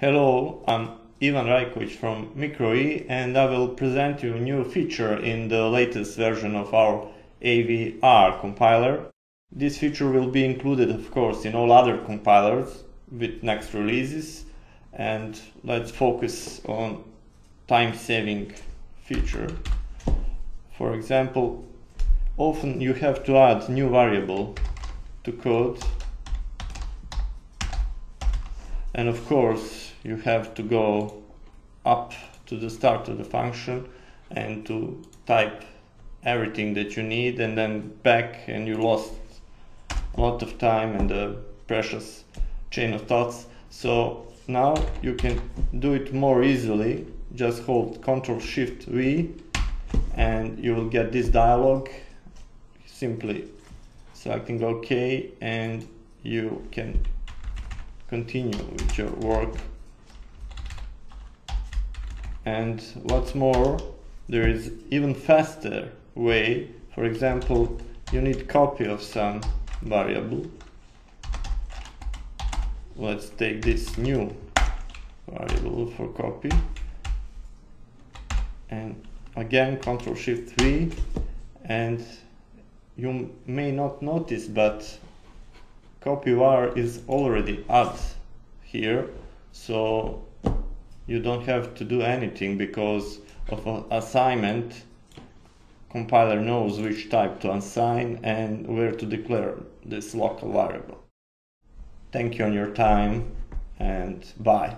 Hello, I'm Ivan Rajkovic from MicroE, and I will present you a new feature in the latest version of our AVR compiler. This feature will be included, of course, in all other compilers with next releases, and let's focus on time-saving feature. For example, often you have to add new variable to code, and of course you have to go up to the start of the function and to type everything that you need and then back, and you lost a lot of time and a precious chain of thoughts. So now you can do it more easily. Just hold Ctrl+Shift+V and you will get this dialog, simply selecting OK, and you can continue with your work. And what's more, there is even faster way. For example, you need copy of some variable. Let's take this new variable for copy. And again, Ctrl+Shift+V. And you may not notice, but copy var is already added here. So you don't have to do anything because of an assignment. Compiler knows which type to assign and where to declare this local variable. Thank you for your time, and bye.